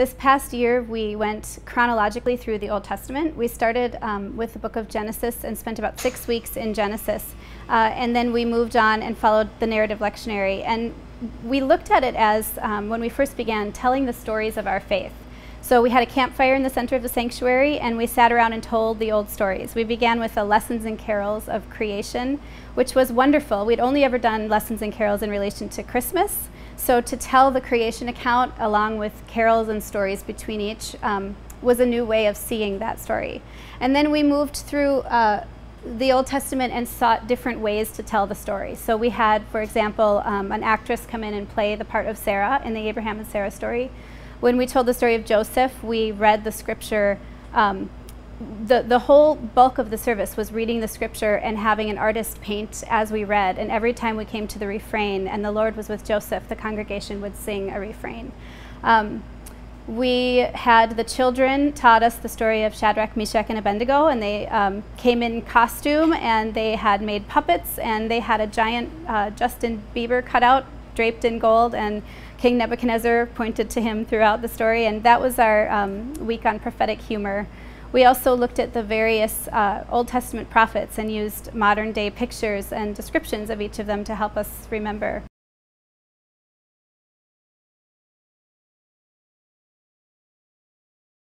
This past year, we went chronologically through the Old Testament. We started with the book of Genesis and spent about 6 weeks in Genesis. And then we moved on and followed the narrative lectionary. And we looked at it as, when we first began, telling the stories of our faith. So we had a campfire in the center of the sanctuary, and we sat around and told the old stories. We began with the lessons and carols of creation, which was wonderful. We'd only ever done lessons and carols in relation to Christmas. So to tell the creation account along with carols and stories between each was a new way of seeing that story. And then we moved through the Old Testament and sought different ways to tell the story. So we had, for example, an actress come in and play the part of Sarah in the Abraham and Sarah story. When we told the story of Joseph, we read the scripture. The whole bulk of the service was reading the scripture and having an artist paint as we read. And every time we came to the refrain, and the Lord was with Joseph, the congregation would sing a refrain. We had the children taught us the story of Shadrach, Meshach, and Abednego, and they came in costume, and they had made puppets, and they had a giant Justin Bieber cutout draped in gold, and King Nebuchadnezzar pointed to him throughout the story. And that was our week on prophetic humor. We also looked at the various Old Testament prophets and used modern day pictures and descriptions of each of them to help us remember.